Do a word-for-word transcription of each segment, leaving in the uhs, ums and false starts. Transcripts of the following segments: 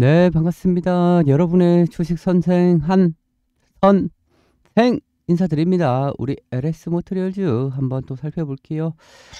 네, 반갑습니다. 여러분의 주식 선생 한선생 인사드립니다. 우리 엘에스 머트리얼즈 한번 또 살펴볼게요.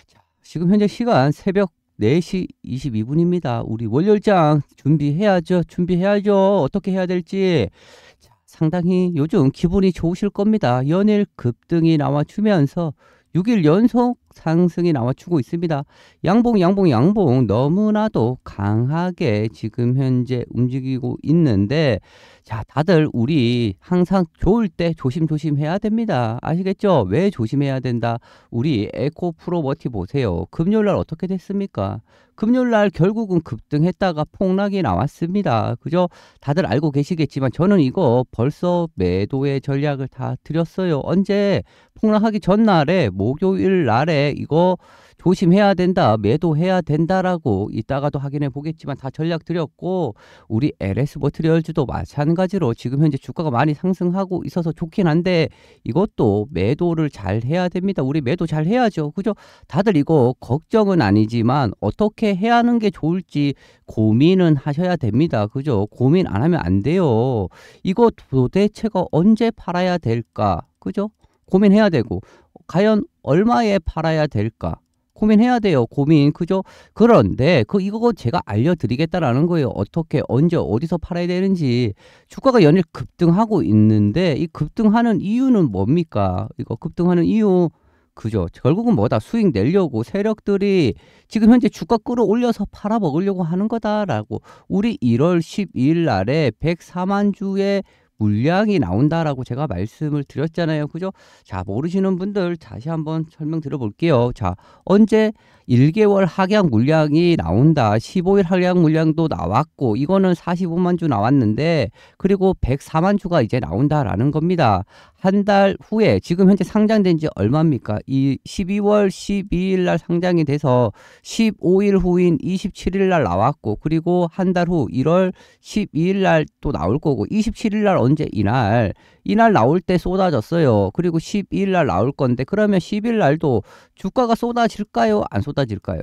자, 지금 현재 시간 새벽 네 시 이십이 분입니다. 우리 월요일장 준비해야죠. 준비해야죠. 어떻게 해야 될지. 자, 상당히 요즘 기분이 좋으실 겁니다. 연일 급등이 나와주면서 육 일 연속 상승이 나와주고 있습니다. 양봉 양봉 양봉 너무나도 강하게 지금 현재 움직이고 있는데, 자, 다들 우리 항상 좋을 때 조심조심 해야 됩니다. 아시겠죠? 왜 조심해야 된다? 우리 에코프로머티 보세요. 금요일날 어떻게 됐습니까? 금요일날 결국은 급등했다가 폭락이 나왔습니다. 그죠? 다들 알고 계시겠지만 저는 이거 벌써 매도의 전략을 다 드렸어요. 언제? 폭락하기 전날에 목요일 날에 이거 조심해야 된다, 매도해야 된다라고 이따가도 확인해 보겠지만 다 전략 드렸고, 우리 엘에스 머트리얼즈도 마찬가지로 지금 현재 주가가 많이 상승하고 있어서 좋긴 한데 이것도 매도를 잘 해야 됩니다. 우리 매도 잘 해야죠. 그죠? 다들 이거 걱정은 아니지만 어떻게 해야 하는 게 좋을지 고민은 하셔야 됩니다. 그죠? 고민 안 하면 안 돼요. 이거 도대체가 언제 팔아야 될까? 그죠? 고민해야 되고, 과연 얼마에 팔아야 될까? 고민해야 돼요. 고민. 그죠? 그런데 그 이거 제가 알려드리겠다라는 거예요. 어떻게, 언제, 어디서 팔아야 되는지. 주가가 연일 급등하고 있는데 이 급등하는 이유는 뭡니까? 이거 급등하는 이유. 그죠? 결국은 뭐다? 수익 내려고 세력들이 지금 현재 주가 끌어올려서 팔아먹으려고 하는 거다라고. 우리 일월 십이일 날에 백사만 주의 물량이 나온다라고 제가 말씀을 드렸잖아요. 그죠? 자, 모르시는 분들 다시 한번 설명 들어볼게요. 자, 언제 일 개월 하향 물량이 나온다. 십오일 하향 물량도 나왔고, 이거는 사십오만 주 나왔는데, 그리고 백사만 주가 이제 나온다라는 겁니다. 한 달 후에, 지금 현재 상장된 지 얼마입니까? 이 십이월 십이일 날 상장이 돼서 십오일 후인 이십칠일 날 나왔고, 그리고 한 달 후 일월 십이일 날 또 나올 거고, 이십칠일 날 언제? 이날. 이날 나올 때 쏟아졌어요. 그리고 십이일 날 나올 건데, 그러면 십일 날도 주가가 쏟아질까요? 안 쏟아질까요?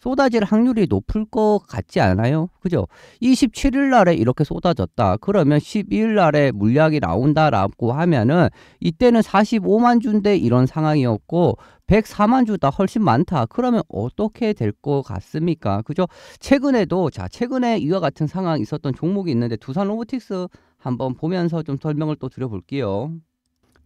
쏟아질 확률이 높을 것 같지 않아요? 그죠? 이십칠일 날에 이렇게 쏟아졌다. 그러면 십이일 날에 물량이 나온다라고 하면은 이때는 사십오만 주인데 이런 상황이었고 백사만 주다 훨씬 많다. 그러면 어떻게 될 것 같습니까? 그죠? 최근에도, 자, 최근에 이와 같은 상황이 있었던 종목이 있는데 두산로보틱스 한번 보면서 좀 설명을 또 드려볼게요.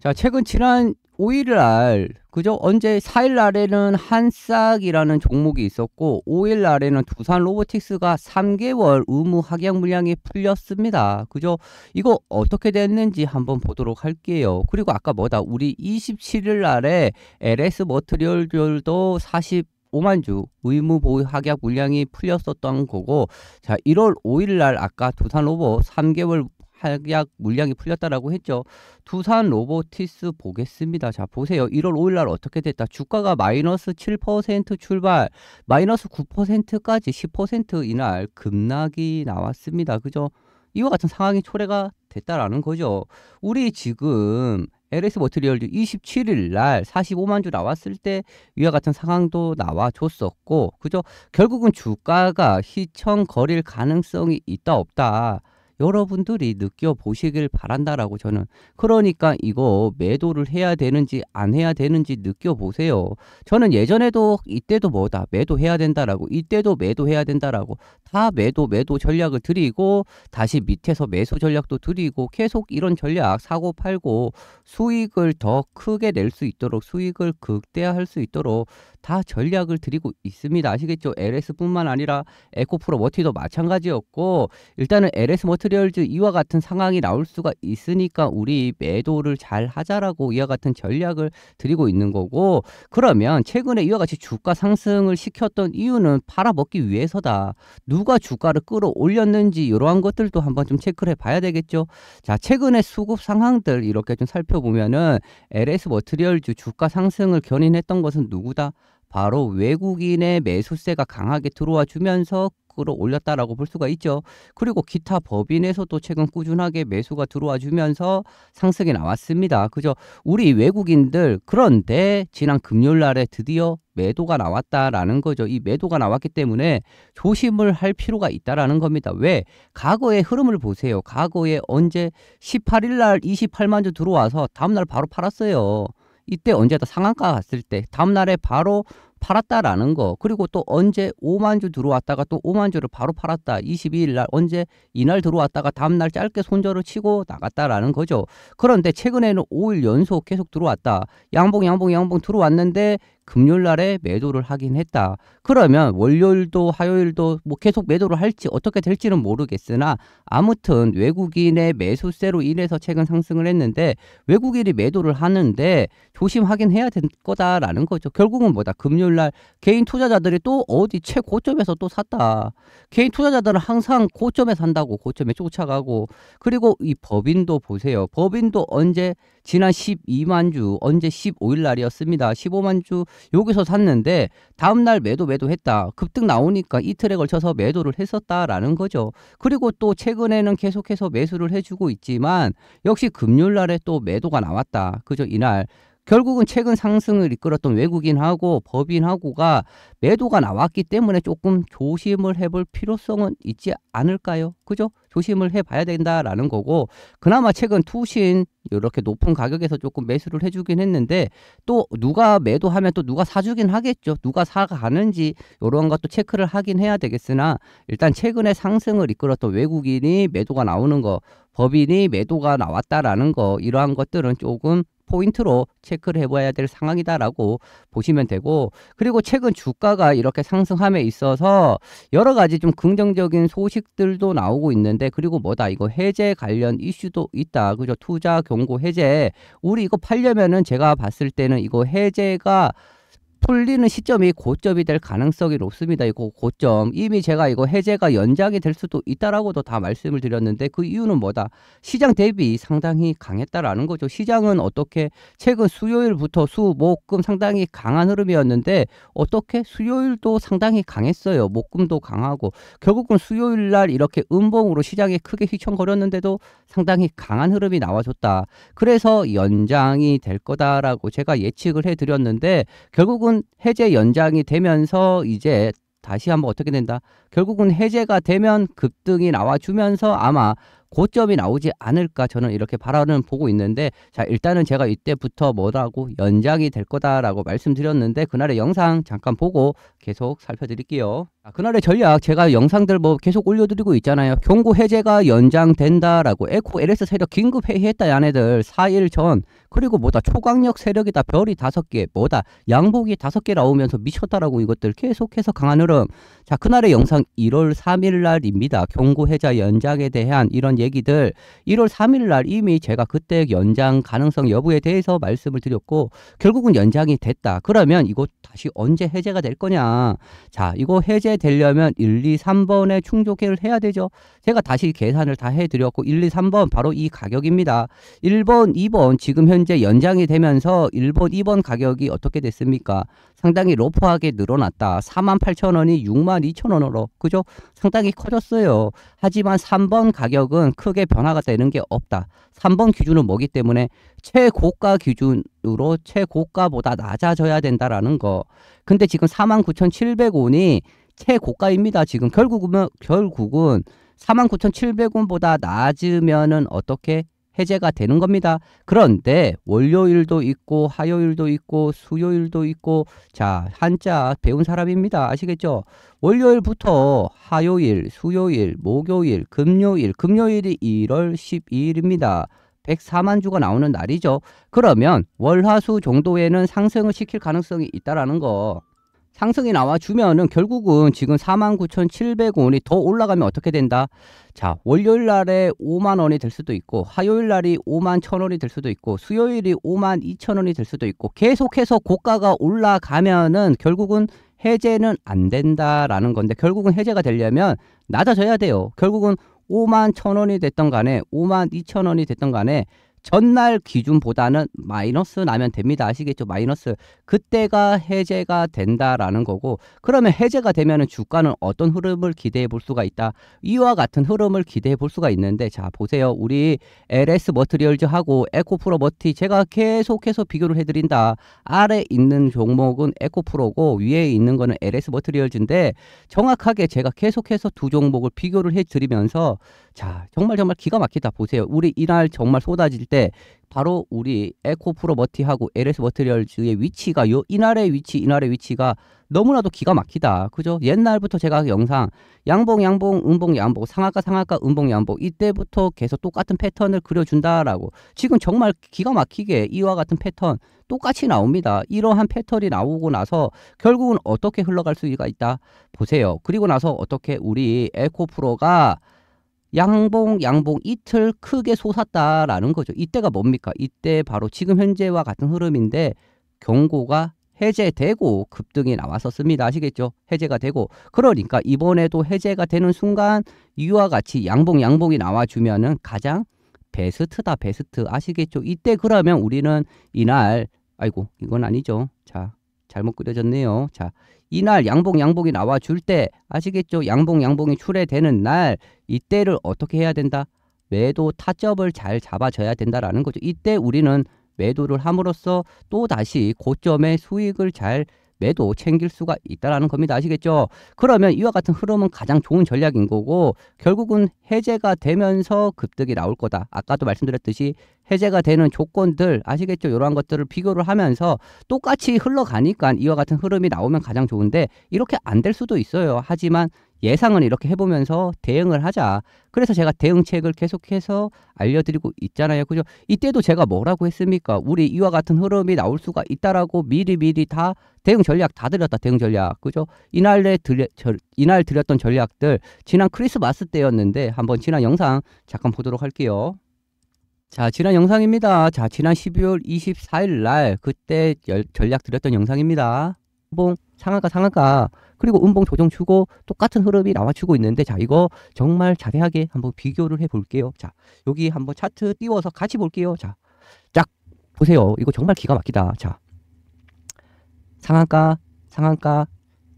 자, 최근 지난 오일날, 그죠? 언제 사일날에는 한싹이라는 종목이 있었고, 오일날에는 두산로보틱스가 삼 개월 의무 하향 물량이 풀렸습니다. 그죠? 이거 어떻게 됐는지 한번 보도록 할게요. 그리고 아까 뭐다? 우리 이십칠일날에 엘에스 머트리얼도 사십오만 주 의무 보유 하향 물량이 풀렸었던 거고, 자, 일월 오일날 아까 두산로보 삼 개월 하약 물량이 풀렸다라고 했죠. 두산 로보틱스 보겠습니다. 자, 보세요. 일월 오일날 어떻게 됐다. 주가가 마이너스 칠 퍼센트 출발, 마이너스 구 퍼센트까지 십 퍼센트 이날 급락이 나왔습니다. 그죠? 이와 같은 상황이 초래가 됐다라는 거죠. 우리 지금 엘에스 머트리얼즈 이십칠일 날 사십오만 주 나왔을 때 이와 같은 상황도 나와줬었고, 그죠? 결국은 주가가 시청거릴 가능성이 있다 없다. 여러분들이 느껴보시길 바란다라고 저는. 그러니까 이거 매도를 해야 되는지 안 해야 되는지 느껴보세요. 저는 예전에도 이때도 뭐다? 매도해야 된다라고, 이때도 매도해야 된다라고 다 매도 매도 전략을 드리고, 다시 밑에서 매수 전략도 드리고, 계속 이런 전략 사고 팔고 수익을 더 크게 낼 수 있도록, 수익을 극대화할 수 있도록 다 전략을 드리고 있습니다. 아시겠죠? 엘에스뿐만 아니라 에코프로머티도 마찬가지였고, 일단은 엘에스 머트리얼즈 이와 같은 상황이 나올 수가 있으니까 우리 매도를 잘 하자라고 이와 같은 전략을 드리고 있는 거고, 그러면 최근에 이와 같이 주가 상승을 시켰던 이유는 팔아먹기 위해서다. 누가 주가를 끌어올렸는지 이러한 것들도 한번 좀 체크를 해봐야 되겠죠. 자, 최근에 수급 상황들 이렇게 좀 살펴보면은 엘에스 머트리얼즈 주가 상승을 견인했던 것은 누구다? 바로 외국인의 매수세가 강하게 들어와 주면서 가격으로 올렸다라고 볼 수가 있죠. 그리고 기타 법인에서도 최근 꾸준하게 매수가 들어와 주면서 상승이 나왔습니다. 그죠? 우리 외국인들, 그런데 지난 금요일 날에 드디어 매도가 나왔다라는 거죠. 이 매도가 나왔기 때문에 조심을 할 필요가 있다라는 겁니다. 왜? 과거의 흐름을 보세요. 과거에 언제 십팔 일 날 이십팔만 주 들어와서 다음 날 바로 팔았어요. 이때 언제다 상한가 갔을 때 다음 날에 바로 팔았다라는 거. 그리고 또 언제 오만 주 들어왔다가 또 오만 주를 바로 팔았다. 이십이 일 날 언제 이날 들어왔다가 다음날 짧게 손절을 치고 나갔다라는 거죠. 그런데 최근에는 오 일 연속 계속 들어왔다. 양봉 양봉 양봉 들어왔는데 금요일 날에 매도를 하긴 했다. 그러면 월요일도 화요일도 뭐 계속 매도를 할지 어떻게 될지는 모르겠으나 아무튼 외국인의 매수세로 인해서 최근 상승을 했는데 외국인이 매도를 하는데 조심하긴 해야 될 거다라는 거죠. 결국은 뭐다? 금요일 날 개인 투자자들이 또 어디 최고점에서 또 샀다. 개인 투자자들은 항상 고점에 산다고 고점에 쫓아가고. 그리고 이 법인도 보세요. 법인도 언제 지난 십이만 주 언제 십오 일 날이었습니다. 십오만 주 여기서 샀는데 다음날 매도 매도했다. 급등 나오니까 이틀에 걸쳐서 매도를 했었다라는 거죠. 그리고 또 최근에는 계속해서 매수를 해주고 있지만 역시 금요일 날에 또 매도가 나왔다. 그죠? 이날 결국은 최근 상승을 이끌었던 외국인하고 법인하고가 매도가 나왔기 때문에 조금 조심을 해볼 필요성은 있지 않을까요? 그죠? 조심을 해봐야 된다라는 거고, 그나마 최근 투신 이렇게 높은 가격에서 조금 매수를 해주긴 했는데 또 누가 매도하면 또 누가 사주긴 하겠죠. 누가 사가는지 이런 것도 체크를 하긴 해야 되겠으나 일단 최근에 상승을 이끌었던 외국인이 매도가 나오는 거, 법인이 매도가 나왔다라는 거, 이러한 것들은 조금 포인트로 체크를 해봐야 될 상황이다라고 보시면 되고, 그리고 최근 주가가 이렇게 상승함에 있어서 여러 가지 좀 긍정적인 소식들도 나오고 있는데, 그리고 뭐다? 이거 해제 관련 이슈도 있다. 그죠? 투자 경고 해제. 우리 이거 팔려면은 제가 봤을 때는 이거 해제가 풀리는 시점이 고점이 될 가능성이 높습니다. 이거 고점. 이미 제가 이거 해제가 연장이 될 수도 있다라고도 다 말씀을 드렸는데 그 이유는 뭐다? 시장 대비 상당히 강했다라는 거죠. 시장은 어떻게 최근 수요일부터 수, 목, 금 상당히 강한 흐름이었는데 어떻게 수요일도 상당히 강했어요. 목, 금도 강하고 결국은 수요일 날 이렇게 음봉으로 시장이 크게 휘청거렸는데도 상당히 강한 흐름이 나와줬다. 그래서 연장이 될 거다라고 제가 예측을 해드렸는데 결국은 해제 연장이 되면서 이제 다시 한번 어떻게 된다? 결국은 해제가 되면 급등이 나와주면서 아마 고점이 나오지 않을까 저는 이렇게 바라는 보고 있는데, 자 일단은 제가 이때부터 뭐라고 연장이 될 거다라고 말씀드렸는데 그날의 영상 잠깐 보고 계속 살펴드릴게요. 자, 그날의 전략 제가 영상들 뭐 계속 올려드리고 있잖아요. 경고 해제가 연장된다라고 에코 엘에스 세력 긴급 회의했다. 야네들 사 일 전. 그리고 뭐다? 초강력 세력이다. 별이 다섯 개 뭐다? 양복이 다섯 개 나오면서 미쳤다라고 이것들 계속해서 강한 흐름. 자 그날의 영상 일월 삼일 날입니다. 경고 해제 연장에 대한 이런 얘기들 일월 삼일 날 이미 제가 그때 연장 가능성 여부에 대해서 말씀을 드렸고 결국은 연장이 됐다. 그러면 이거 다시 언제 해제가 될 거냐. 자 이거 해제되려면 일, 이, 삼 번에 충족을 해야 되죠. 제가 다시 계산을 다 해드렸고 일, 이, 삼 번 바로 이 가격입니다. 일 번, 이 번 지금 현재 연장이 되면서 일 번, 이 번 가격이 어떻게 됐습니까? 상당히 러프하게 늘어났다. 사만 팔천 원이 육만 이천 원으로 그죠? 상당히 커졌어요. 하지만 삼 번 가격은 크게 변화가 되는 게 없다. 삼 번 기준은 뭐기 때문에 최고가 기준으로 최고가보다 낮아져야 된다라는 거. 근데 지금 사만 구천칠백 원이 최고가입니다. 지금 결국은 결국은 사만 구천칠백 원보다 낮으면은 어떻게 해제가 되는 겁니다. 그런데 월요일도 있고 화요일도 있고 수요일도 있고, 자 한자 배운 사람입니다. 아시겠죠? 월요일부터 화요일, 수요일, 목요일, 금요일, 금요일이 일월 십이일입니다. 백사만 주가 나오는 날이죠. 그러면 월화수 정도에는 상승을 시킬 가능성이 있다라는 거. 상승이 나와주면은 결국은 지금 사만 구천칠백 원이 더 올라가면 어떻게 된다? 자 월요일 날에 오만 원이 될 수도 있고 화요일 날이 오만 천 원이 될 수도 있고 수요일이 오만 이천 원이 될 수도 있고 계속해서 고가가 올라가면은 결국은 해제는 안 된다라는 건데 결국은 해제가 되려면 낮아져야 돼요. 결국은 오만 천 원이 됐던 간에 오만 이천 원이 됐던 간에 전날 기준보다는 마이너스 나면 됩니다. 아시겠죠? 마이너스. 그때가 해제가 된다라는 거고, 그러면 해제가 되면 주가는 어떤 흐름을 기대해 볼 수가 있다. 이와 같은 흐름을 기대해 볼 수가 있는데, 자 보세요. 우리 엘에스 머트리얼즈하고 에코프로머티 제가 계속해서 비교를 해드린다. 아래 있는 종목은 에코프로고 위에 있는 거는 엘에스 머트리얼즈인데 정확하게 제가 계속해서 두 종목을 비교를 해드리면서 자 정말 정말 기가 막히다. 보세요. 우리 이날 정말 쏟아질 때 바로 우리 에코프로머티하고 엘에스 머트리얼즈의 위치가 요 이날의 위치 이날의 위치가 너무나도 기가 막히다. 그죠? 옛날부터 제가 영상 양봉 양봉 음봉 양봉 상하가 상하가 음봉 양봉 이때부터 계속 똑같은 패턴을 그려준다라고 지금 정말 기가 막히게 이와 같은 패턴 똑같이 나옵니다. 이러한 패턴이 나오고 나서 결국은 어떻게 흘러갈 수가 있다. 보세요. 그리고 나서 어떻게 우리 에코프로가 양봉 양봉 이틀 크게 솟았다라는 거죠. 이때가 뭡니까? 이때 바로 지금 현재와 같은 흐름인데 경고가 해제되고 급등이 나왔었습니다. 아시겠죠? 해제가 되고, 그러니까 이번에도 해제가 되는 순간 이와 같이 양봉 양봉이 나와주면은 가장 베스트다. 베스트. 아시겠죠? 이때 그러면 우리는 이날 아이고 이건 아니죠. 자 잘못 그려졌네요. 자 이날 양봉 양봉이 나와줄 때 아시겠죠? 양봉 양봉이 출회되는 날 이때를 어떻게 해야 된다? 매도 타점을 잘 잡아줘야 된다라는 거죠. 이때 우리는 매도를 함으로써 또다시 고점의 수익을 잘 매도 챙길 수가 있다라는 겁니다. 아시겠죠? 그러면 이와 같은 흐름은 가장 좋은 전략인 거고 결국은 해제가 되면서 급등이 나올 거다. 아까도 말씀드렸듯이 해제가 되는 조건들 아시겠죠? 이러한 것들을 비교를 하면서 똑같이 흘러가니까 이와 같은 흐름이 나오면 가장 좋은데 이렇게 안 될 수도 있어요. 하지만 예상은 이렇게 해보면서 대응을 하자. 그래서 제가 대응책을 계속해서 알려드리고 있잖아요. 그죠? 이때도 제가 뭐라고 했습니까? 우리 이와 같은 흐름이 나올 수가 있다라고 미리미리 다 대응 전략 다 드렸다. 대응 전략. 그죠? 이날에 드려, 저, 이날 드렸던 전략들 지난 크리스마스 때였는데 한번 지난 영상 잠깐 보도록 할게요. 자 지난 영상입니다. 자 지난 십이월 이십사일 날 그때 열, 전략 드렸던 영상입니다. 봉 상한가 상한가 그리고 음봉 조정 주고 똑같은 흐름이 나와주고 있는데 자 이거 정말 자세하게 한번 비교를 해볼게요. 자 여기 한번 차트 띄워서 같이 볼게요. 자 쫙 보세요. 이거 정말 기가 막히다. 자 상한가 상한가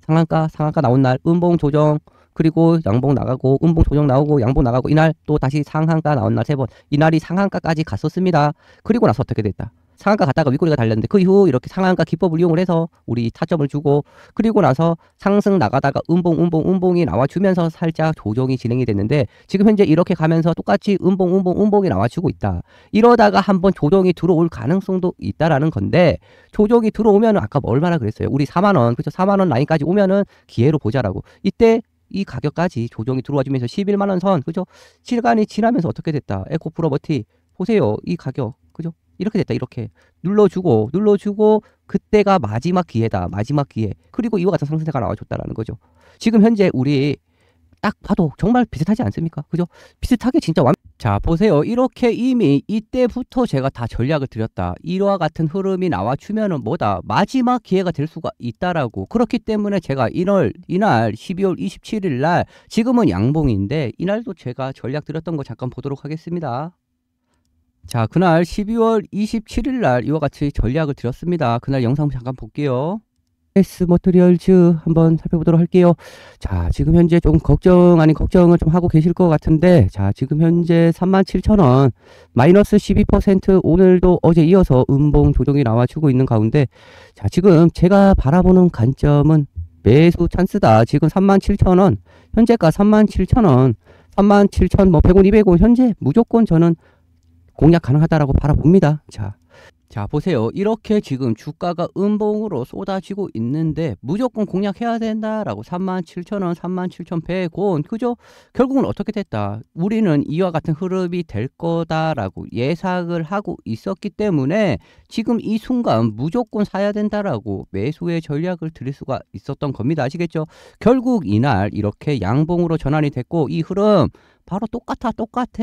상한가 상한가 나온 날 음봉 조정 그리고 양봉 나가고 음봉 조정 나오고 양봉 나가고 이날 또 다시 상한가 나온 날 세 번 이날이 상한가까지 갔었습니다. 그리고 나서 어떻게 됐다. 상한가 갔다가 윗꼬리가 달렸는데 그 이후 이렇게 상한가 기법을 이용을 해서 우리 타점을 주고 그리고 나서 상승 나가다가 음봉 음봉 음봉이 나와주면서 살짝 조정이 진행이 됐는데 지금 현재 이렇게 가면서 똑같이 음봉 음봉 음봉이 나와주고 있다. 이러다가 한번 조정이 들어올 가능성도 있다라는 건데 조정이 들어오면 아까 얼마나 그랬어요. 우리 사만 원 그렇죠? 사만 원 라인까지 오면은 기회로 보자라고 이때 이 가격까지 조정이 들어와주면서 십일만 원 선 그죠? 시간이 지나면서 어떻게 됐다. 에코프로머티 보세요. 이 가격 그죠? 이렇게 됐다. 이렇게 눌러주고 눌러주고 그때가 마지막 기회다. 마지막 기회. 그리고 이와 같은 상승세가 나와줬다라는 거죠. 지금 현재 우리 딱 봐도 정말 비슷하지 않습니까? 그죠? 비슷하게 진짜 완... 자 보세요. 이렇게 이미 이때부터 제가 다 전략을 드렸다. 이와 같은 흐름이 나와주면은 뭐다? 마지막 기회가 될 수가 있다라고. 그렇기 때문에 제가 이날, 이날 십이월 이십칠일 날 지금은 양봉인데 이날도 제가 전략 드렸던 거 잠깐 보도록 하겠습니다. 자 그날 십이월 이십칠일 날 이와 같이 전략을 드렸습니다. 그날 영상 잠깐 볼게요. 엘에스 머트리얼즈 한번 살펴보도록 할게요. 자 지금 현재 조금 걱정 아닌 걱정을 좀 하고 계실 것 같은데 자 지금 현재 삼만 칠천 원 마이너스 십이 퍼센트 오늘도 어제 이어서 음봉 조정이 나와주고 있는 가운데 자 지금 제가 바라보는 관점은 매수 찬스다. 지금 삼만 칠천 원 현재가 삼만 칠천 원 삼만 칠천 뭐 백 원 이백 원 현재 무조건 저는 공략 가능하다라고 바라봅니다. 자, 자 보세요. 이렇게 지금 주가가 음봉으로 쏟아지고 있는데 무조건 공략해야 된다라고 삼만 칠천 원, 삼만 칠천 백 원 그죠? 결국은 어떻게 됐다. 우리는 이와 같은 흐름이 될 거다라고 예상을 하고 있었기 때문에 지금 이 순간 무조건 사야 된다라고 매수의 전략을 드릴 수가 있었던 겁니다. 아시겠죠? 결국 이날 이렇게 양봉으로 전환이 됐고 이 흐름 바로 똑같아 똑같아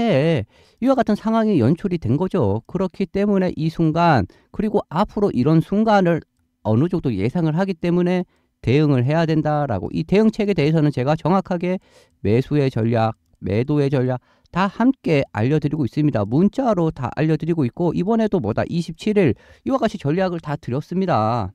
이와 같은 상황이 연출이 된 거죠. 그렇기 때문에 이 순간 그리고 앞으로 이런 순간을 어느 정도 예상을 하기 때문에 대응을 해야 된다라고 이 대응책에 대해서는 제가 정확하게 매수의 전략 매도의 전략 다 함께 알려드리고 있습니다. 문자로 다 알려드리고 있고, 이번에도 뭐다 이십칠 일 이와 같이 전략을 다 드렸습니다.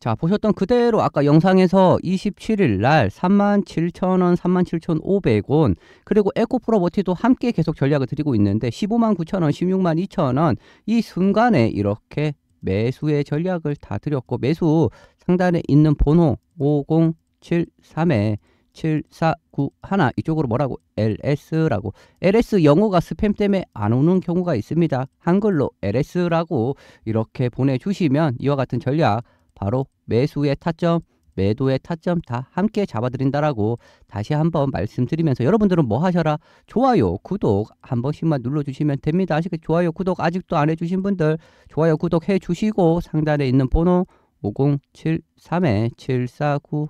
자, 보셨던 그대로 아까 영상에서 이십칠 일 날 삼만 칠천 원, 삼만 칠천 오백 원, 그리고 에코프로머티도 함께 계속 전략을 드리고 있는데 십오만 구천 원, 십육만 이천 원, 이 순간에 이렇게 매수의 전략을 다 드렸고, 매수 상단에 있는 번호 오공칠삼에 칠사구일 이쪽으로 뭐라고 엘에스라고, 엘에스 영어가 스팸 때문에 안 오는 경우가 있습니다. 한글로 엘에스라고 이렇게 보내주시면 이와 같은 전략, 바로 매수의 타점, 매도의 타점 다 함께 잡아드린다라고 다시 한번 말씀드리면서, 여러분들은 뭐 하셔라? 좋아요, 구독 한 번씩만 눌러주시면 됩니다. 아시겠죠? 좋아요, 구독 아직도 안 해주신 분들 좋아요, 구독 해주시고 상단에 있는 번호 오공칠삼에 칠사구일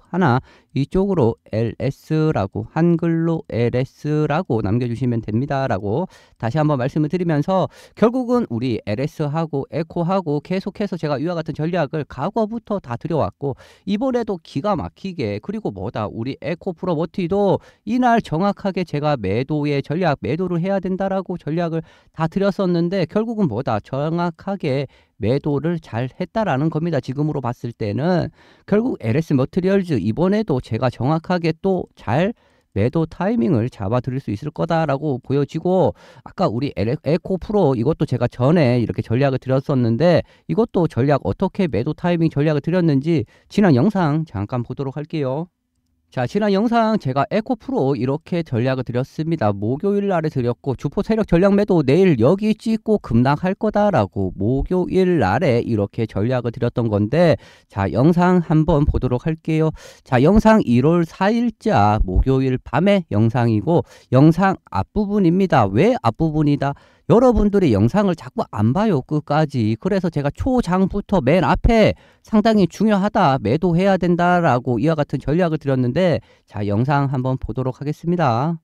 이쪽으로 엘에스라고, 한글로 엘에스라고 남겨주시면 됩니다 라고 다시 한번 말씀을 드리면서, 결국은 우리 엘에스하고 에코하고 계속해서 제가 이와 같은 전략을 과거부터 다 드려왔고, 이번에도 기가 막히게, 그리고 뭐다 우리 에코프로머티도 이날 정확하게 제가 매도의 전략, 매도를 해야 된다라고 전략을 다 드렸었는데, 결국은 뭐다 정확하게 매도를 잘 했다라는 겁니다. 지금으로 봤을 때는 결국 엘에스 머트리얼즈 이번에도 제가 정확하게 또 잘 매도 타이밍을 잡아 드릴 수 있을 거다라고 보여지고, 아까 우리 에코프로 이것도 제가 전에 이렇게 전략을 드렸었는데, 이것도 전략 어떻게 매도 타이밍 전략을 드렸는지 지난 영상 잠깐 보도록 할게요. 자, 지난 영상 제가 에코프로 이렇게 전략을 드렸습니다. 목요일 날에 드렸고, 주포 세력 전략 매도 내일 여기 찍고 급락할 거다라고 목요일 날에 이렇게 전략을 드렸던 건데, 자, 영상 한번 보도록 할게요. 자, 영상 일월 사일자 목요일 밤에 영상이고, 영상 앞부분입니다. 왜 앞부분이다? 여러분들이 영상을 자꾸 안 봐요, 끝까지. 그래서 제가 초장부터 맨 앞에 상당히 중요하다, 매도해야 된다라고 이와 같은 전략을 드렸는데, 자, 영상 한번 보도록 하겠습니다.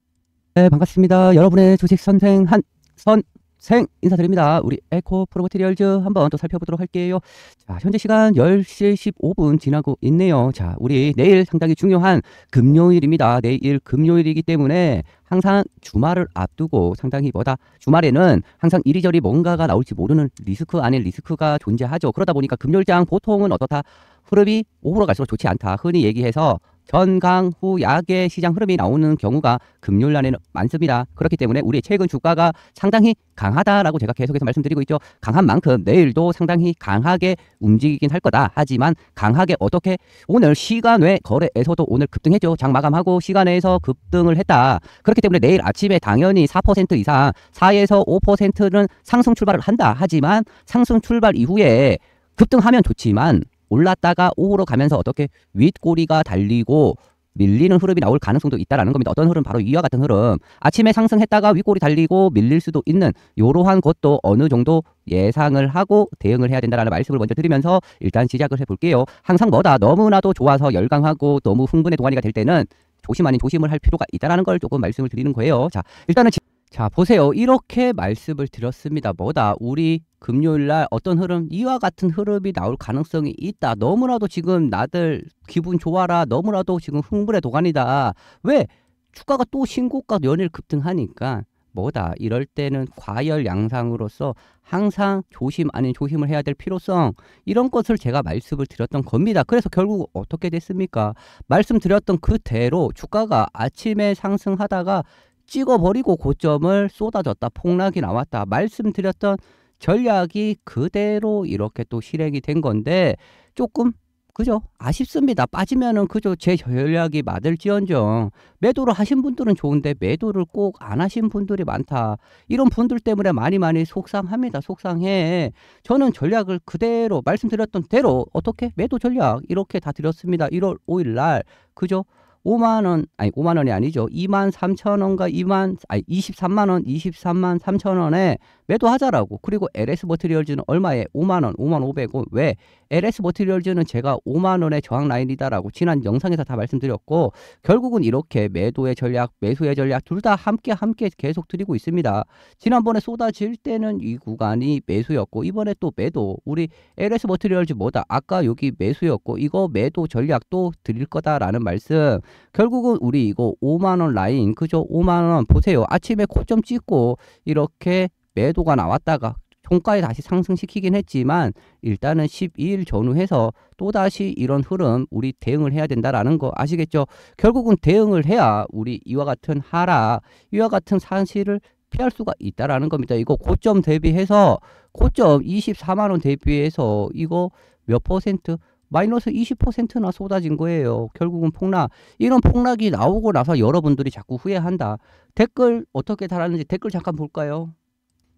네, 반갑습니다. 여러분의 주식 선생 한선생 인사드립니다. 우리 에코프로머티리얼즈 한번 또 살펴보도록 할게요. 자, 현재 시간 열 시 십오 분 지나고 있네요. 자, 우리 내일 상당히 중요한 금요일입니다. 내일 금요일이기 때문에 항상 주말을 앞두고 상당히 뭐다? 주말에는 항상 이리저리 뭔가가 나올지 모르는 리스크 아닌 리스크가 존재하죠. 그러다 보니까 금요일장 보통은 어떻다? 흐름이 오후로 갈수록 좋지 않다. 흔히 얘기해서 전강후약의 시장 흐름이 나오는 경우가 금요일 날에는 많습니다. 그렇기 때문에 우리 최근 주가가 상당히 강하다라고 제가 계속해서 말씀드리고 있죠. 강한 만큼 내일도 상당히 강하게 움직이긴 할 거다. 하지만 강하게 어떻게? 오늘 시간외 거래에서도 오늘 급등했죠. 장 마감하고 시간외에서 급등을 했다. 그렇기 때문에 내일 아침에 당연히 사 퍼센트 이상, 사에서 오 퍼센트는 상승 출발을 한다. 하지만 상승 출발 이후에 급등하면 좋지만 올랐다가 오후로 가면서 어떻게 윗꼬리가 달리고 밀리는 흐름이 나올 가능성도 있다라는 겁니다. 어떤 흐름? 바로 이와 같은 흐름. 아침에 상승했다가 윗꼬리 달리고 밀릴 수도 있는 이러한 것도 어느 정도 예상을 하고 대응을 해야 된다라는 말씀을 먼저 드리면서 일단 시작을 해볼게요. 항상 뭐다? 너무나도 좋아서 열광하고 너무 흥분의 동아리가 될 때는 조심 아닌 조심을 할 필요가 있다는 걸 조금 말씀을 드리는 거예요. 자, 일단은 지... 자, 보세요. 이렇게 말씀을 드렸습니다. 뭐다? 우리 금요일날 어떤 흐름? 이와 같은 흐름이 나올 가능성이 있다. 너무나도 지금 나들 기분 좋아라. 너무나도 지금 흥분의 도가니다. 왜? 주가가 또 신고가 연일 급등하니까 뭐다? 이럴 때는 과열 양상으로서 항상 조심 아닌 조심을 해야 될 필요성, 이런 것을 제가 말씀을 드렸던 겁니다. 그래서 결국 어떻게 됐습니까? 말씀드렸던 그대로 주가가 아침에 상승하다가 찍어버리고 고점을 쏟아졌다. 폭락이 나왔다. 말씀드렸던 전략이 그대로 이렇게 또 실행이 된 건데, 조금 그죠? 아쉽습니다. 빠지면은 그죠? 제 전략이 맞을지언정 매도를 하신 분들은 좋은데 매도를 꼭 안 하신 분들이 많다. 이런 분들 때문에 많이 많이 속상합니다. 속상해. 저는 전략을 그대로 말씀드렸던 대로 어떻게? 매도 전략 이렇게 다 드렸습니다. 일월 오일 날 그죠? 오만 원, 아니 오만 원이 아니죠. 이만 삼천 원과 이만, 아니 이십삼만 원, 이십삼만 삼천 원에 매도하자라고. 그리고 엘에스 머트리얼즈는 얼마에? 오만 원, 오만 오백 원. 왜? 엘에스 머트리얼즈는 제가 오만 원의 저항 라인이다라고 지난 영상에서 다 말씀드렸고, 결국은 이렇게 매도의 전략, 매수의 전략 둘 다 함께 함께 계속 드리고 있습니다. 지난번에 쏟아질 때는 이 구간이 매수였고, 이번에 또 매도. 우리 엘에스 머트리얼즈 뭐다? 아까 여기 매수였고, 이거 매도 전략 또 드릴 거다라는 말씀. 결국은 우리 이거 오만 원 라인, 그죠? 오만 원 보세요. 아침에 고점 찍고 이렇게 매도가 나왔다가 종가에 다시 상승시키긴 했지만 일단은 십이 일 전후해서 또다시 이런 흐름 우리 대응을 해야 된다라는 거 아시겠죠? 결국은 대응을 해야 우리 이와 같은 하락, 이와 같은 상실을 피할 수가 있다라는 겁니다. 이거 고점 대비해서 고점 이십사만 원 대비해서 이거 몇 퍼센트? 마이너스 이십 퍼센트나 쏟아진 거예요. 결국은 폭락. 이런 폭락이 나오고 나서 여러분들이 자꾸 후회한다. 댓글 어떻게 달았는지 댓글 잠깐 볼까요?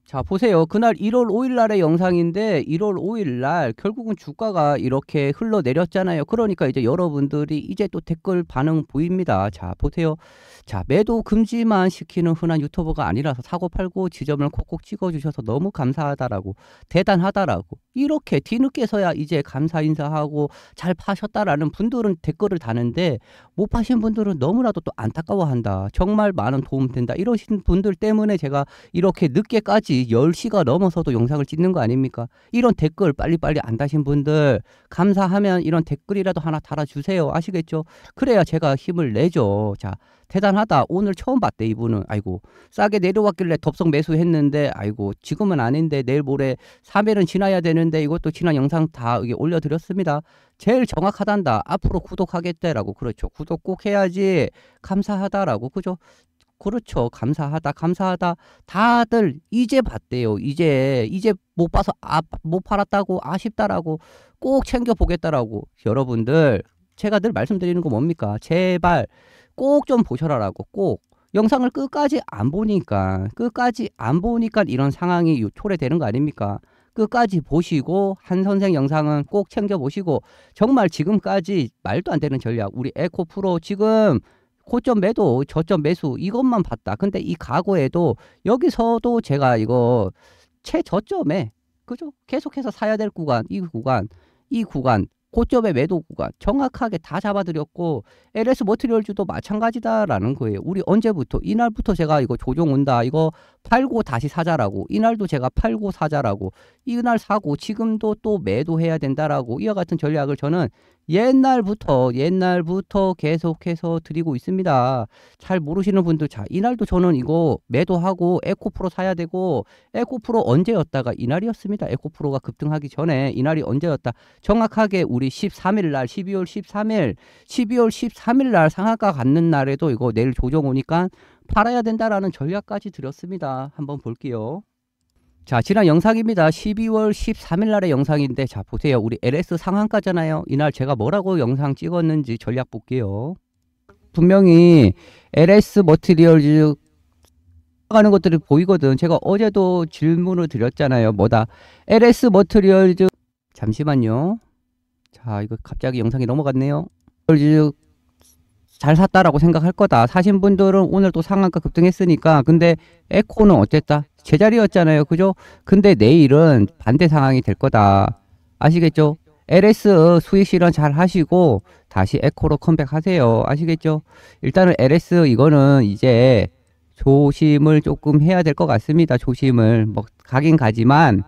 자, 보세요. 그날 일월 오일 날의 영상인데 일월 오일 날 결국은 주가가 이렇게 흘러내렸잖아요. 그러니까 이제 여러분들이 이제 또 댓글 반응 보입니다. 자, 보세요. 자, 매도 금지만 시키는 흔한 유튜버가 아니라서 사고팔고 지점을 콕콕 찍어주셔서 너무 감사하다라고, 대단하다라고, 이렇게 뒤늦게서야 이제 감사 인사하고 잘 파셨다라는 분들은 댓글을 다는데 못 파신 분들은 너무나도 또 안타까워한다. 정말 많은 도움 된다. 이러신 분들 때문에 제가 이렇게 늦게까지 열 시가 넘어서도 영상을 찍는 거 아닙니까? 이런 댓글 빨리빨리 안 다신 분들 감사하면 이런 댓글이라도 하나 달아주세요. 아시겠죠? 그래야 제가 힘을 내죠. 자, 대단하다. 오늘 처음 봤대 이분은. 아이고, 싸게 내려왔길래 덥석 매수했는데 아이고 지금은 아닌데 내일 모레 삼 일은 지나야 되는데 이것도 지난 영상 다 여기 올려드렸습니다. 제일 정확하단다. 앞으로 구독하겠대라고. 그렇죠. 구독 꼭 해야지. 감사하다라고. 그죠? 그렇죠. 감사하다, 감사하다. 다들 이제 봤대요. 이제, 이제 못 봐서, 아, 못 팔았다고, 아쉽다라고, 꼭 챙겨보겠다라고. 여러분들, 제가 늘 말씀드리는 거 뭡니까? 제발, 꼭 좀 보셔라라고, 꼭. 영상을 끝까지 안 보니까, 끝까지 안 보니까 이런 상황이 초래되는 거 아닙니까? 끝까지 보시고 한 선생 영상은 꼭 챙겨보시고, 정말 지금까지 말도 안 되는 전략, 우리 에코프로 지금, 고점 매도, 저점 매수 이것만 봤다. 근데 이 과거에도 여기서도 제가 이거 최저점에, 그죠? 계속해서 사야 될 구간, 이 구간, 이 구간, 고점의 매도 구간 정확하게 다 잡아드렸고 엘에스 머트리얼즈도 마찬가지다라는 거예요. 우리 언제부터, 이날부터 제가 이거 조정 온다. 이거 팔고 다시 사자라고. 이날도 제가 팔고 사자라고. 이날 사고 지금도 또 매도해야 된다라고. 이와 같은 전략을 저는 옛날부터 옛날부터 계속해서 드리고 있습니다. 잘 모르시는 분들, 자, 이날도 저는 이거 매도하고 에코프로 사야 되고, 에코프로 언제였다가 이날이었습니다. 에코프로가 급등하기 전에 이날이 언제였다. 정확하게 우리 십삼 일 날, 십이월 십삼일, 십이월 십삼일 날 상한가 갖는 날에도 이거 내일 조정 오니까 팔아야 된다라는 전략까지 드렸습니다. 한번 볼게요. 자, 지난 영상입니다. 십이월 십삼일 날의 영상인데, 자, 보세요. 우리 엘에스 상한가잖아요. 이날 제가 뭐라고 영상 찍었는지 전략 볼게요. 분명히 엘에스 머트리얼즈 가는 것들이 보이거든. 제가 어제도 질문을 드렸잖아요. 뭐다? 엘에스 머트리얼즈, 잠시만요. 자, 이거 갑자기 영상이 넘어갔네요. 잘 샀다라고 생각할 거다. 사신 분들은 오늘 또 상한가 급등했으니까. 근데 에코는 어쨌다? 제자리였잖아요. 그죠? 근데 내일은 반대 상황이 될 거다. 아시겠죠? 엘에스 수익 실현 잘 하시고 다시 에코로 컴백하세요. 아시겠죠? 일단은 엘에스 이거는 이제 조심을 조금 해야 될 것 같습니다. 조심을 뭐 가긴 가지만,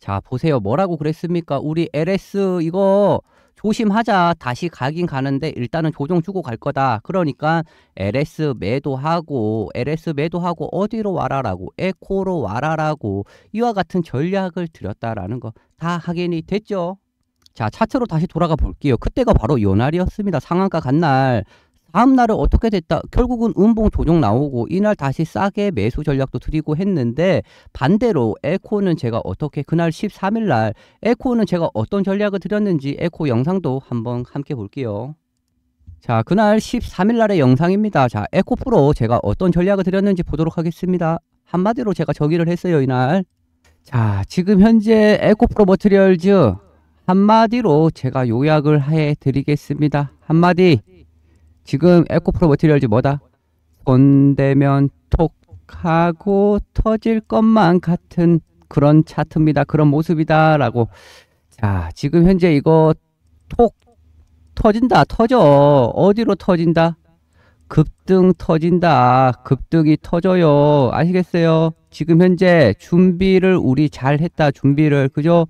자, 보세요. 뭐라고 그랬습니까? 우리 엘에스 이거 조심하자. 다시 가긴 가는데 일단은 조정 주고 갈 거다. 그러니까 엘에스 매도하고 엘에스 매도하고 어디로 와라라고, 에코로 와라라고 이와 같은 전략을 드렸다라는 거 다 확인이 됐죠. 자, 차트로 다시 돌아가 볼게요. 그때가 바로 요날이었습니다. 상한가 간 날. 다음 날은 어떻게 됐다? 결국은 음봉 조정 나오고 이날 다시 싸게 매수 전략도 드리고 했는데, 반대로 에코는 제가 어떻게, 그날 십삼 일 날 에코는 제가 어떤 전략을 드렸는지 에코 영상도 한번 함께 볼게요. 자, 그날 십삼 일 날의 영상입니다. 자, 에코프로 제가 어떤 전략을 드렸는지 보도록 하겠습니다. 한마디로 제가 저기를 했어요, 이날. 자, 지금 현재 에코프로 머티리얼즈 한마디로 제가 요약을 해 드리겠습니다. 한마디. 지금 에코프로 머티리얼즈 뭐다? 손대면 톡 하고 터질 것만 같은 그런 차트입니다. 그런 모습이다 라고. 자, 지금 현재 이거 톡 터진다. 터져. 어디로 터진다? 급등 터진다. 급등이 터져요. 아시겠어요? 지금 현재 준비를 우리 잘 했다. 준비를. 그죠?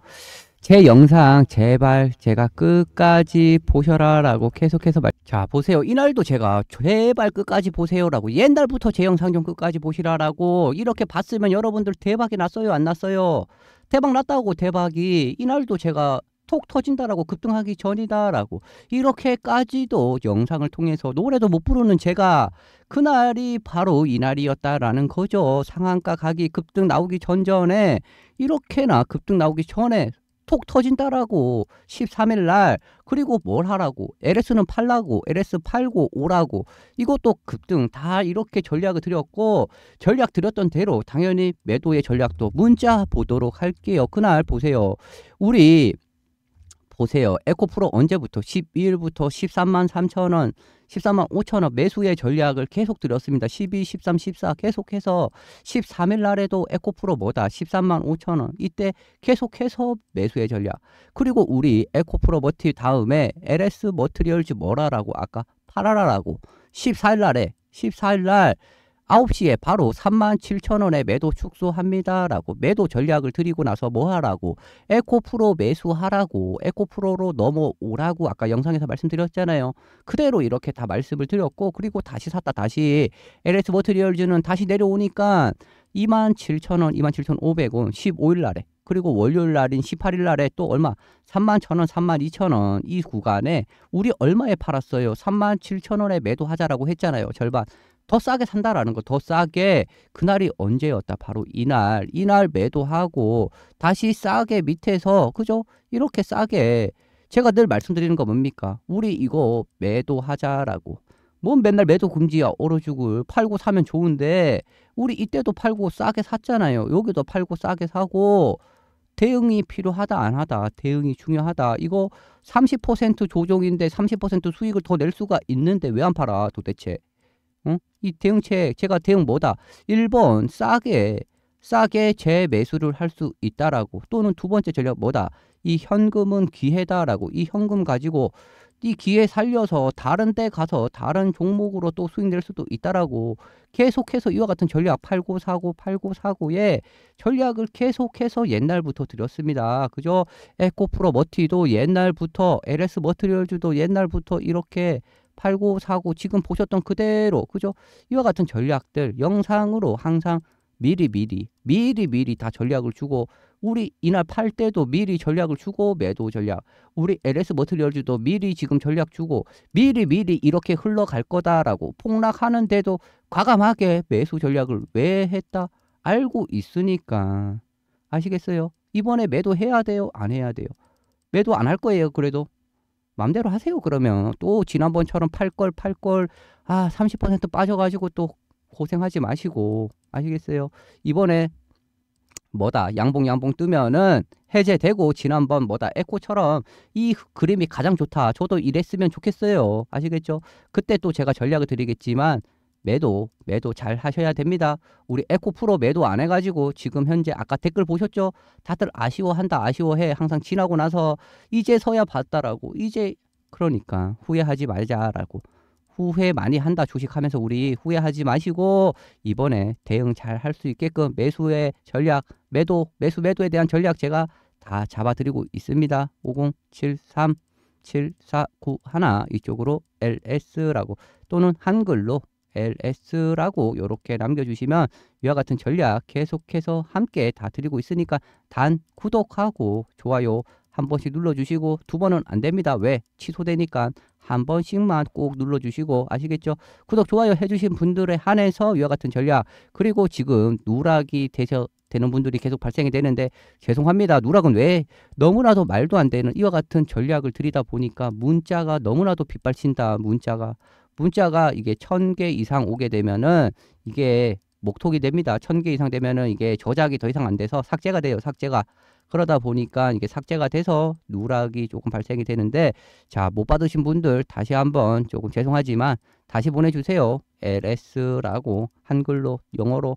제 영상 제발 제가 끝까지 보셔라 라고 계속해서 말... 자 보세요. 이날도 제가 제발 끝까지 보세요 라고, 옛날부터 제 영상 좀 끝까지 보시라 라고 이렇게 봤으면 여러분들 대박이 났어요 안 났어요? 대박 났다고. 대박이 이날도 제가 톡 터진다라고, 급등하기 전이다라고 이렇게까지도 영상을 통해서 노래도 못 부르는 제가, 그날이 바로 이날이었다라는 거죠. 상한가 가기 급등 나오기 전전에, 이렇게나 급등 나오기 전에 톡 터진다라고 십삼일날. 그리고 뭘 하라고, 엘에스는 팔라고, 엘에스 팔고 오라고, 이것도 급등 다 이렇게 전략을 드렸고, 전략 드렸던 대로 당연히 매도의 전략도 문자 보도록 할게요. 그날 보세요. 우리 보세요. 에코프로 언제부터 십이일부터 십삼만 삼천원, 십삼만 오천원 매수의 전략을 계속 드렸습니다. 십이, 십삼, 십사 계속해서 십삼일 날에도 에코프로 뭐다 십삼만 오천원, 이때 계속해서 매수의 전략. 그리고 우리 에코프로 머티 다음에 엘에스 머트리얼즈 뭐라라고, 아까 팔아라라고 십사일 날에 십사일 날 아홉시에 바로 삼만 칠천원에 매도 축소합니다 라고 매도 전략을 드리고 나서 뭐 하라고, 에코프로 매수하라고, 에코프로로 넘어오라고 아까 영상에서 말씀드렸잖아요. 그대로 이렇게 다 말씀을 드렸고, 그리고 다시 샀다. 다시 엘에스 머트리얼즈는 다시 내려오니까 이만 칠천원, 이만 칠천오백원 십오일 날에, 그리고 월요일 날인 십팔일 날에 또 얼마 삼만 천원, 삼만 이천원 이 구간에 우리 얼마에 팔았어요? 삼만 칠천원에 매도하자라고 했잖아요. 절반 더 싸게 산다라는 거, 더 싸게. 그날이 언제였다? 바로 이날. 이날 매도하고 다시 싸게 밑에서, 그죠? 이렇게 싸게. 제가 늘 말씀드리는 거 뭡니까? 우리 이거 매도하자라고. 뭔 맨날 매도 금지야, 얼어 죽을. 팔고 사면 좋은데, 우리 이때도 팔고 싸게 샀잖아요. 여기도 팔고 싸게 사고, 대응이 필요하다 안 하다, 대응이 중요하다. 이거 삼십 퍼센트 조정인데 삼십 퍼센트 수익을 더 낼 수가 있는데 왜 안 팔아 도대체? 응? 이 대응책, 제가 대응 뭐다? 일 번 싸게, 싸게 재매수를 할 수 있다라고, 또는 두 번째 전략 뭐다? 이 현금은 기회다라고, 이 현금 가지고 이 기회 살려서 다른 데 가서 다른 종목으로 또 수익 낼 수도 있다라고, 계속해서 이와 같은 전략 팔고 사고 팔고 사고에 전략을 계속해서 옛날부터 드렸습니다. 그죠? 에코프로 머티도 옛날부터, 엘에스 머트리얼즈도 옛날부터 이렇게 팔고 사고 지금 보셨던 그대로, 그죠? 이와 같은 전략들 영상으로 항상 미리 미리 미리 미리 다 전략을 주고, 우리 이날 팔 때도 미리 전략을 주고 매도 전략, 우리 엘에스 머트리얼즈도 미리 지금 전략 주고, 미리 미리 이렇게 흘러갈 거다라고, 폭락하는데도 과감하게 매수 전략을 왜 했다? 알고 있으니까. 아시겠어요? 이번에 매도 해야 돼요? 안 해야 돼요? 매도 안 할 거예요. 그래도 맘대로 하세요. 그러면 또 지난번처럼 팔걸 팔걸 아 삼십 퍼센트 빠져가지고 또 고생하지 마시고. 아시겠어요? 이번에 뭐다 양봉 양봉 뜨면은 해제되고, 지난번 뭐다 에코처럼 이 그림이 가장 좋다, 저도 이랬으면 좋겠어요. 아시겠죠? 그때 또 제가 전략을 드리겠지만 매도 매도 잘 하셔야 됩니다. 우리 에코프로 매도 안 해가지고 지금 현재 아까 댓글 보셨죠? 다들 아쉬워한다 아쉬워해, 항상 지나고 나서 이제서야 봤다라고. 이제 그러니까 후회하지 말자라고. 후회 많이 한다 주식하면서, 우리 후회하지 마시고 이번에 대응 잘 할 수 있게끔 매수의 전략, 매도 매수 매도에 대한 전략 제가 다 잡아드리고 있습니다. 오공칠삼 칠사구일 이쪽으로 엘에스라고, 또는 한글로 엘에스라고 이렇게 남겨주시면 이와 같은 전략 계속해서 함께 다 드리고 있으니까, 단 구독하고 좋아요 한 번씩 눌러주시고, 두 번은 안 됩니다. 왜? 취소되니까 한 번씩만 꼭 눌러주시고. 아시겠죠? 구독 좋아요 해주신 분들에 한해서 이와 같은 전략, 그리고 지금 누락이 되셔 되는 분들이 계속 발생이 되는데 죄송합니다. 누락은 왜 너무나도 말도 안 되는 이와 같은 전략을 드리다 보니까 문자가 너무나도 빗발친다. 문자가 문자가 이게 천 개 이상 오게 되면은 이게 목톡이 됩니다. 천 개 이상 되면은 이게 저작이 더 이상 안 돼서 삭제가 돼요. 삭제가. 그러다 보니까 이게 삭제가 돼서 누락이 조금 발생이 되는데, 자, 못 받으신 분들 다시 한번 조금 죄송하지만 다시 보내주세요. 엘에스라고 한글로, 영어로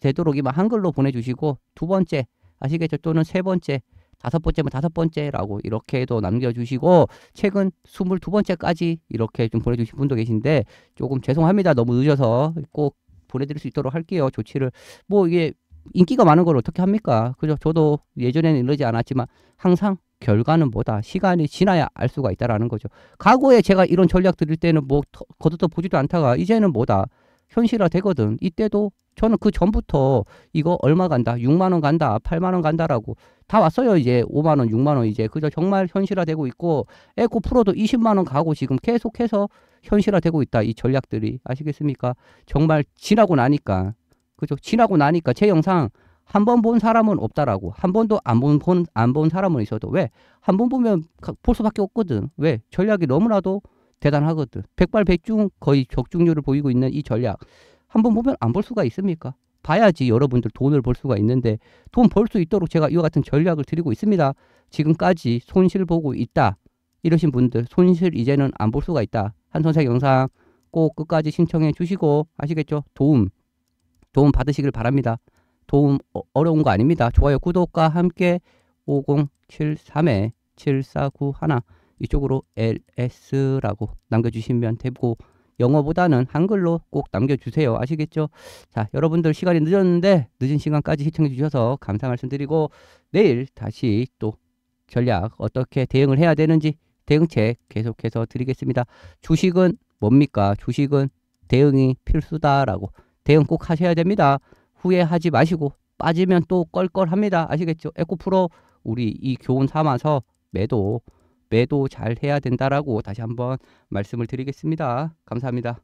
되도록이면 한글로 보내주시고, 두 번째, 아시겠죠? 또는 세 번째, 다섯 번째면 다섯 번째라고 이렇게도 남겨주시고, 최근 이십이 번째까지 이렇게 좀 보내주신 분도 계신데 조금 죄송합니다. 너무 늦어서 꼭 보내드릴 수 있도록 할게요. 조치를. 뭐 이게 인기가 많은 걸 어떻게 합니까? 그죠? 저도 예전에는 이러지 않았지만 항상 결과는 뭐다. 시간이 지나야 알 수가 있다라는 거죠. 과거에 제가 이런 전략 드릴 때는 뭐 거듭도 보지도 않다가 이제는 뭐다. 현실화 되거든. 이때도 저는 그 전부터 이거 얼마 간다. 육만 원 간다. 팔만 원 간다라고. 다 왔어요. 이제 오만 원, 육만 원 이제. 그저 정말 현실화 되고 있고 에코 프로도 이십만 원 가고 지금 계속해서 현실화 되고 있다. 이 전략들이. 아시겠습니까? 정말 지나고 나니까. 그죠? 지나고 나니까 제 영상 한 번 본 사람은 없다라고. 한 번도 안 본 본 안 본 사람은 있어도 왜? 한 번 보면 볼 수밖에 없거든. 왜? 전략이 너무나도 대단하거든. 백발백중 거의 적중률을 보이고 있는 이 전략. 한 번 보면 안 볼 수가 있습니까? 봐야지 여러분들 돈을 벌 수가 있는데 돈 벌 수 있도록 제가 이와 같은 전략을 드리고 있습니다. 지금까지 손실 보고 있다. 이러신 분들 손실 이제는 안 볼 수가 있다. 한선생 영상 꼭 끝까지 신청해 주시고 아시겠죠? 도움. 도움 받으시길 바랍니다. 도움 어, 어려운 거 아닙니다. 좋아요, 구독과 함께 오공칠삼에 칠사구일 이쪽으로 엘에스라고 남겨주시면 되고 영어보다는 한글로 꼭 남겨주세요. 아시겠죠? 자, 여러분들 시간이 늦었는데 늦은 시간까지 시청해 주셔서 감사 말씀드리고 내일 다시 또 전략 어떻게 대응을 해야 되는지 대응책 계속해서 드리겠습니다. 주식은 뭡니까? 주식은 대응이 필수다라고 대응 꼭 하셔야 됩니다. 후회하지 마시고 빠지면 또 껄껄합니다. 아시겠죠? 에코프로 우리 이 교훈 삼아서 매도 매도 잘 해야 된다라고 다시 한번 말씀을 드리겠습니다. 감사합니다.